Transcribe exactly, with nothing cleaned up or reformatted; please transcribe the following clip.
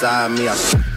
Beside me, I